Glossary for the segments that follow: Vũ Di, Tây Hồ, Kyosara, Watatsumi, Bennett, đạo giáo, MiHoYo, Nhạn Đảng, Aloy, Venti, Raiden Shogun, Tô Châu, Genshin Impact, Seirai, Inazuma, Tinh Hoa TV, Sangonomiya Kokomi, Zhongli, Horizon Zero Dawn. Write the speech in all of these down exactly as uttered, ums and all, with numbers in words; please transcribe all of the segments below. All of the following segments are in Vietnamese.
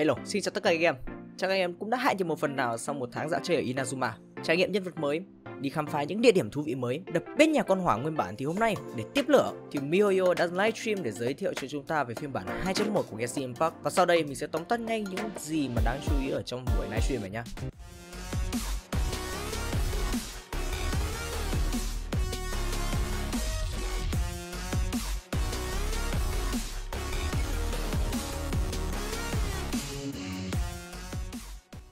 Hello, xin chào tất cả các em. Chắc các em cũng đã hạ nhiệt một phần nào sau một tháng dạo chơi ở Inazuma, trải nghiệm nhân vật mới, đi khám phá những địa điểm thú vị mới, đập bết nhà con hỏa nguyên bản. Thì hôm nay để tiếp lửa thì MiHoYo đã livestream để giới thiệu cho chúng ta về phiên bản hai chấm một của Genshin Impact, và sau đây mình sẽ tóm tắt ngay những gì mà đáng chú ý ở trong buổi livestream này nhá.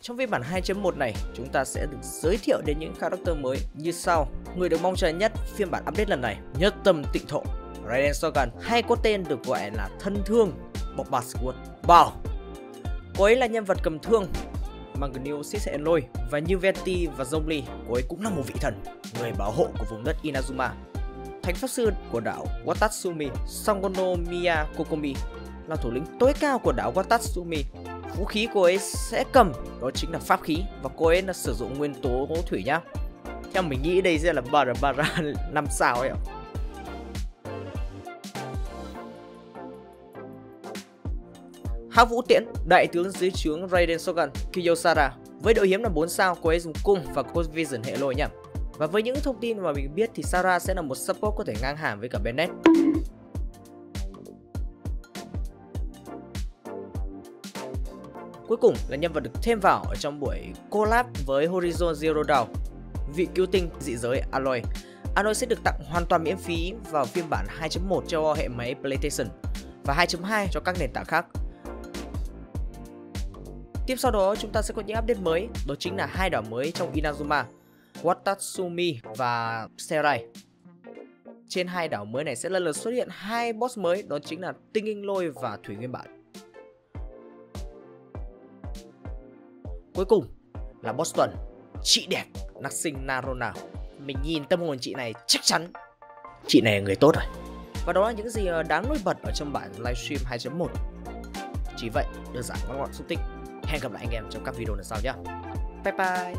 Trong phiên bản hai chấm một này, chúng ta sẽ được giới thiệu đến những character mới như sau. Người được mong chờ nhất phiên bản update lần này, nhất tâm tịnh thổ, Raiden Shogun, hay có tên được gọi là thân thương, bọc bạc Squad Bao. Cô ấy là nhân vật cầm thương mang gnu xích Aloy, và như Venti và Zhongli, cô ấy cũng là một vị thần, người bảo hộ của vùng đất Inazuma, thánh pháp sư của đảo Watatsumi, Sangonomiya Kokomi, là thủ lĩnh tối cao của đảo Watatsumi. Vũ khí cô ấy sẽ cầm đó chính là pháp khí, và cô ấy là sử dụng nguyên tố thủy nhá. Theo mình nghĩ đây sẽ là Barabara năm sao ấy ạ. Hắc Vũ Tiễn, đại tướng dưới trướng Raiden Shogun, Kyosara. Với đội hiếm là bốn sao, cô ấy dùng cung và Cold Vision hệ lôi nhá. Và với những thông tin mà mình biết thì Sarah sẽ là một support có thể ngang hàng với cả Bennett. Cuối cùng là nhân vật được thêm vào ở trong buổi collab với Horizon Zero Dawn, vị cứu tinh dị giới Aloy. Aloy sẽ được tặng hoàn toàn miễn phí vào phiên bản hai chấm một cho hệ máy PlayStation và hai chấm hai cho các nền tảng khác. Tiếp sau đó chúng ta sẽ có những update mới, đó chính là hai đảo mới trong Inazuma, Watatsumi và Seirai. Trên hai đảo mới này sẽ lần lượt xuất hiện hai boss mới, đó chính là tinh anh lôi và thủy nguyên bản. Cuối cùng là boss tuần, chị đẹp nặc sinh Narona. Mình nhìn tâm hồn chị này chắc chắn chị này là người tốt rồi. Và đó là những gì đáng nổi bật ở trong bản livestream hai chấm một. Chỉ vậy, đơn giản ngắn gọn xúc tích. Hẹn gặp lại anh em trong các video lần sau nhé. Bye bye.